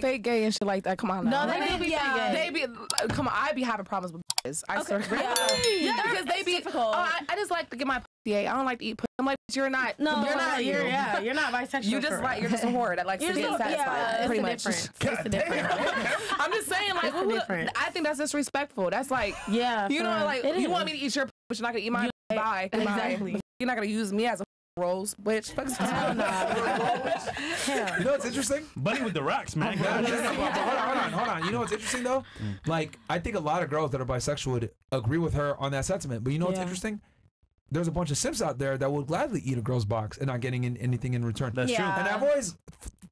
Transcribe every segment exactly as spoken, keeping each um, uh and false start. fake gay and shit like that. Come on, now. No, they, they do be yeah. fake gay. They be come on. I be having problems with bitches. I swear. Okay. Yeah, yeah, because they be. Difficult. Oh, I, I just like to get my. Yeah, I don't like to eat pussy. I'm like, you're not. No, you're not. You're, yeah, you're not bisexual. You just like you're just a whore that likes you're to get satisfied. Yeah, pretty much. It's the difference. I'm just saying, like, well, look, I think that's disrespectful. That's like, yeah, you know, like you want me to eat your pussy, but you're not gonna eat mine. Bye. Exactly. You're not gonna use me as a rose, bitch. Fuck yeah. You know what's interesting? Buddy with the rocks, man. Oh, God, yeah. Hold on, hold on, hold on. You know what's interesting though? Like, I think a lot of girls that are bisexual would agree with her on that sentiment. But you know what's yeah. interesting? There's a bunch of simps out there that will gladly eat a girl's box and not getting in anything in return. That's yeah. true. And I've always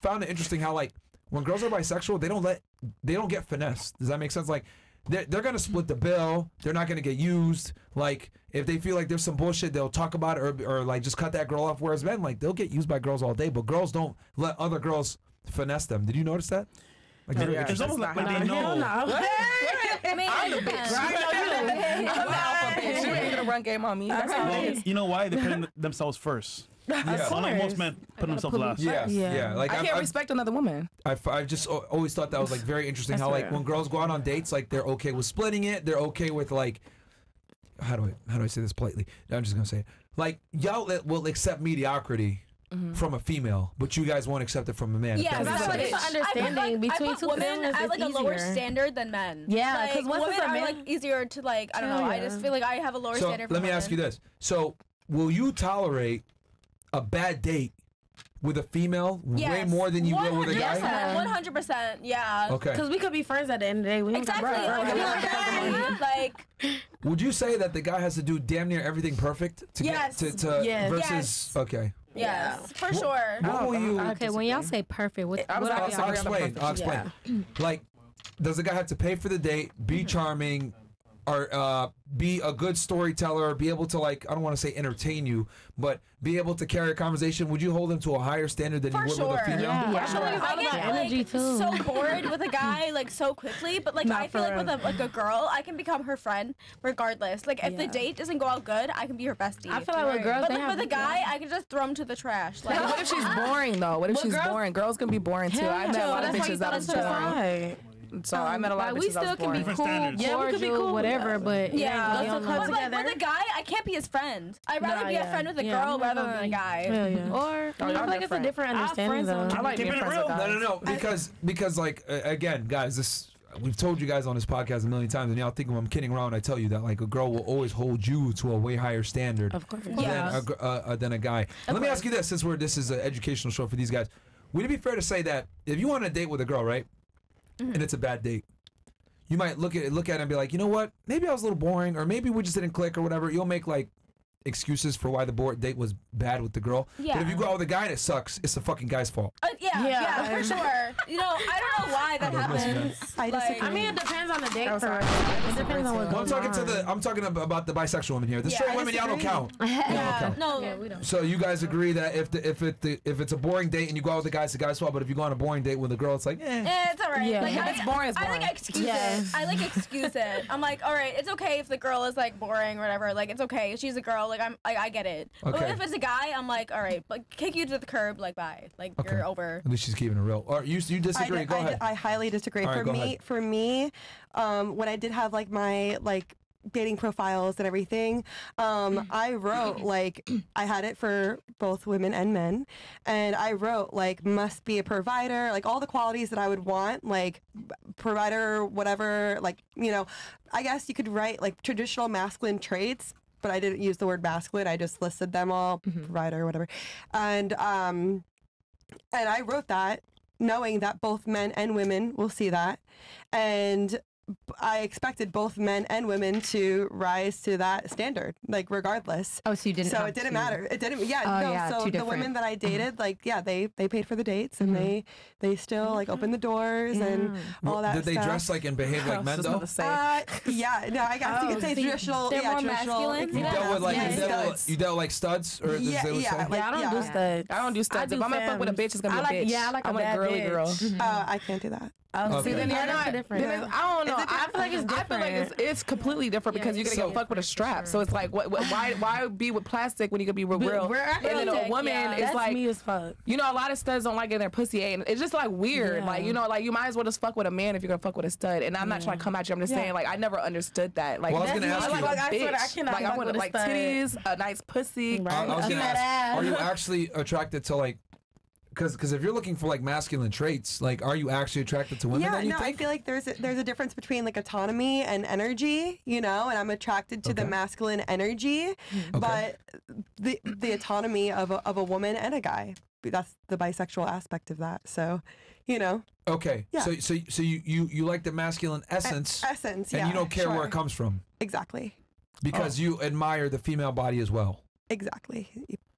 found it interesting how, like, when girls are bisexual, they don't let, they don't get finessed. Does that make sense? Like, they're, they're going to split the bill. They're not going to get used. Like, if they feel like there's some bullshit, they'll talk about it or, or, like, just cut that girl off. Whereas men, like, they'll get used by girls all day, but girls don't let other girls finesse them. Did you notice that? Like, oh, yeah. It's almost like, like they know. know. I mean, I'm the bitch. Right? I'm the alpha bitch. You ain't gonna run game on me. That's how it is. You know why? They're putting themselves first. Yeah. Like most men put themselves last. Yeah. yeah, yeah. Like I can't I've, respect I've, another woman. I've, I've just always thought that was like very interesting. That's how like when girls go out on dates, like they're okay with splitting it. They're okay with like, how do I how do I say this politely? I'm just gonna say it. Like y'all will accept mediocrity. Mm-hmm. From a female, but you guys won't accept it from a man. Yeah, that's like, it's an understanding like, between two women. I like a lower standard than men. Yeah, because like, women are like easier to like. I don't know. Yeah. I just feel like I have a lower so, standard. Let me women. ask you this: so, will you tolerate a bad date with a female yes. way more than you will with a guy? One hundred percent. Yeah. Okay. Because we could be friends at the end of the day. We exactly. Like, like, like. Would you say that the guy has to do damn near everything perfect to yes. get to, to yes. versus? Yes. Okay. Yes, yes, for sure. What will you, okay, when y'all say perfect, what, I was, what I'll, I'll explain. I'll explain. Yeah. Like, does the guy have to pay for the date, be charming, or uh, be a good storyteller, be able to, like, I don't want to say entertain you, but be able to carry a conversation? Would you hold him to a higher standard than for you would sure. with a female? Yeah. Yeah. For sure. I get, yeah. like, energy too. so bored with a guy, like, so quickly, but, like, Not I feel like real. with, a, like, a girl, I can become her friend regardless. Like, if yeah. the date doesn't go out good, I can be her bestie. I feel like with girls, But, like, with a guy, I can just throw him to the trash. Like, what if she's boring, though? What if well, she's girls, boring? Girls can be boring, too. I met a lot of bitches that was boring. So um, I met a lot of bitches that was boring. We still can be cool, cordial, yeah, cool, whatever, but yeah, yeah. But like with a guy, I can't be his friend. I'd rather nah, be yeah. a friend with a yeah, girl rather than a guy. Yeah, yeah. Or I, mean, I feel like it's a different understanding. Though. I like being friends with guys. No, no, no, because because like uh, again, guys, this we've told you guys on this podcast a million times, and y'all think I'm kidding around. I tell you that like a girl will always hold you to a way higher standard, of course, yeah, than, uh, uh, than a guy. Of Let course. me ask you this: since we're this is an educational show for these guys, would it be fair to say that if you want to date with a girl, right? Mm-hmm. And it's a bad date, you might look at it, look at it and be like, you know what? Maybe I was a little boring, or maybe we just didn't click, or whatever. You'll make like excuses for why the board date was bad with the girl. Yeah. But if you go out with a guy and it sucks, it's the fucking guy's fault. Uh, yeah, yeah, yeah, for sure. You know, I don't know why that happens. I, like, I mean, it depends on the date. Oh, sorry. It depends on what well, I'm talking on. to the. I'm talking about the bisexual women here. The yeah, straight women, y'all don't count. Yeah. Don't count. No, yeah, we don't. So you guys agree that if the, if it the, if it's a boring date and you go out with the guy, it's the guy's fault. But if you go on a boring date with a girl, it's like, eh, yeah, it's alright. Yeah. Like, if I, it's boring, it's boring. I like excuse yeah. it. I like excuse it. I'm like, all right, it's okay if the girl is like boring or whatever. Like it's okay. She's a girl. Like I'm, like I get it. Okay. But if it's a guy, I'm like, all right, like kick you to the curb, like bye, like okay. you're over. At least she's keeping it real. Or you, you disagree? I go I ahead. I highly disagree. Right, for me, ahead. for me, um, when I did have like my like dating profiles and everything, um, I wrote like I had it for both women and men, and I wrote like must be a provider, like all the qualities that I would want, like provider, whatever, like you know, I guess you could write like traditional masculine traits. But I didn't use the word masculine. I just listed them all, mm-hmm. provider, whatever. And um, and I wrote that knowing that both men and women will see that. And I expected both men and women to rise to that standard, like regardless. Oh, so you didn't. So it didn't to... matter. It didn't. Yeah. Oh, no. Yeah, so the women that I dated, like, yeah, they they paid for the dates and mm-hmm. they they still like opened the doors yeah. and all well, that. Did they stuff. dress like and behave like oh, men though? Uh, yeah. No, I guess oh, you could say so traditional. They're yeah, more traditional. Masculine. You yeah. dealt with like yeah, you, dealt yeah. with, you dealt like studs or yeah, yeah, yeah, like, yeah. I don't yeah. do studs. I don't do studs. Do if I'm gonna fuck with a bitch, it's gonna be a bitch. Yeah, I like a girly girl. I can't do that. Um, okay. See, then you're not. Different. Then it's, I don't know. I feel like it's different. I feel like it's, it's completely different yeah, because you're gonna so, get fucked with a strap. Sure. So it's like, what, what? Why? Why be with plastic when you could be with real? And then a woman yeah, is that's like, me as fuck. You know, a lot of studs don't like getting their pussy ate. It's just like weird. Yeah. Like you know, like you might as well just fuck with a man if you're gonna fuck with a stud. And I'm yeah. not trying to come at you. I'm just yeah. saying, like I never understood that. Like well, I was gonna ask you, like I swear I cannot. Like I want like titties, a nice pussy. I was gonna ask, are you actually attracted to like? Because because if you're looking for like masculine traits, like are you actually attracted to women? Yeah, that you no, think? I feel like there's a, there's a difference between like autonomy and energy, you know. And I'm attracted to okay. the masculine energy, okay. but the the autonomy of a, of a woman and a guy. That's the bisexual aspect of that. So, you know. Okay. Yeah. So so so you you you like the masculine essence. E essence. And yeah, you don't care sure. where it comes from. Exactly. Because oh. you admire the female body as well. Exactly.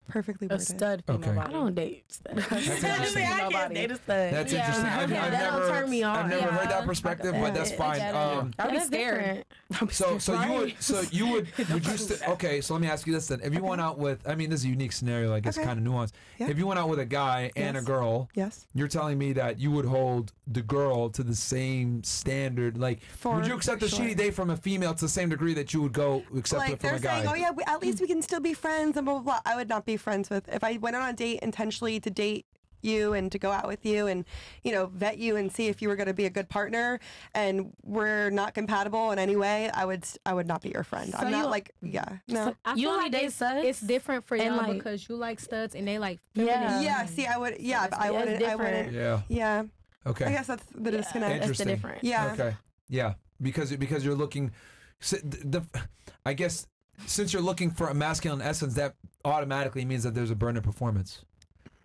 Perfectly worded. A stud female okay. body. I don't date studs. That's interesting. I can't date a stud. That's yeah. interesting. I've, yeah, I've that never, turn me on. I've never yeah. heard that perspective, yeah. but that's fine. Um, I'd be scared. So, so right. you would, so you would, would you still, okay, so let me ask you this then. If you okay. went out with, I mean, this is a unique scenario, like it's okay. kind of nuanced. Yeah. If you went out with a guy yes. and a girl, yes, you're telling me that you would hold the girl to the same standard. Like, for, would you accept a sure. shitty date from a female to the same degree that you would go accept like, it from a guy? Like, they're saying, oh yeah, we, at least we can still be friends and blah, blah, blah. I would not be friends with, if I went on a date intentionally to date you and to go out with you and, you know, vet you and see if you were going to be a good partner and we're not compatible in any way, I would I would not be your friend. So I'm not like, yeah. No. So you only like date studs? It's different for you like, because you like studs and they like feminine. Yeah, yeah see, I would, yeah, so but I wouldn't, I wouldn't. Yeah. Yeah. Okay. I guess that's the yeah. disconnect. Interesting. That's the difference. Yeah. Okay. Yeah. Because, because you're looking, so the, the, I guess, since you're looking for a masculine essence, that automatically means that there's a burn in performance,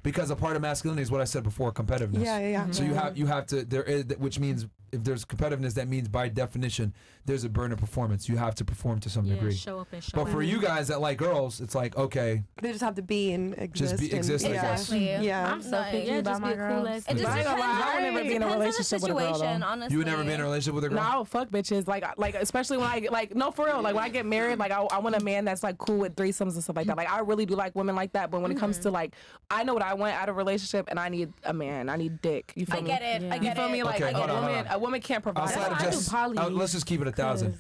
because a part of masculinity is what I said before, competitiveness. Yeah, yeah. yeah. Mm-hmm. So you have you have to there, is, which means if there's competitiveness, that means by definition there's a burn in performance. You have to perform to some yeah, degree. Show up and show But for out. you guys that like girls, it's like okay, they just have to be and exist. Just be, and exist. Exactly. Yeah. yeah. I'm so picky yeah, about my girls. It just depends. I would never be in a relationship with a girl. Honestly. You would never be in a relationship with a girl. No, I would fuck bitches. Like like especially when I get, like no for real. Like when I get married, like I I want a man that's like cool with threesomes and stuff like that. Like I really do like women like that. But when mm-hmm. it comes to like I know what I want out of a relationship, and I need a man. I need dick. You feel me? I get it. I get it. You feel me? Like a woman. A woman can't provide. Just, uh, let's just keep it a thousand.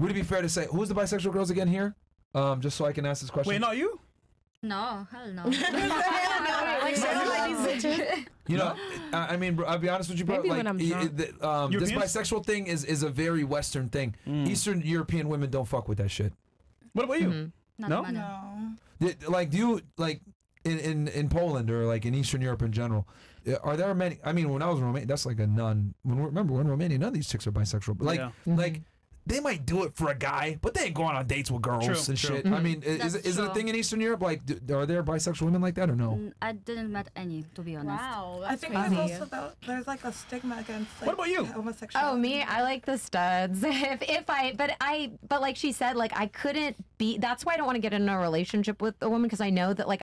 Would it be fair to say who's the bisexual girls again here? Um, just so I can ask this question. Wait, not you? No, hell no. You know, I mean, bro, I'll be honest with you, bro. Maybe like, when I'm drunk. The, um, this bisexual thing is is a very Western thing. Mm. Eastern European women don't fuck with that shit. What about you? Mm-hmm. No, no. Did, like, do you like? In, in in Poland or like in Eastern Europe in general, are there many? I mean, when I was in Romania, that's like a nun. When remember when Romania, none of these chicks are bisexual. But like yeah. mm-hmm. like they might do it for a guy, but they ain't going on dates with girls true, and true. shit. Mm-hmm. I mean, that's is is true. it a thing in Eastern Europe? Like, do, are there bisexual women like that or no? I didn't met any, to be honest. Wow, that's I think crazy. There's also the, there's like a stigma against. Like, what about you? Homosexual. Oh me, I like the studs. if if I, but I, but like she said, like I couldn't be. That's why I don't want to get in a relationship with a woman because I know that like.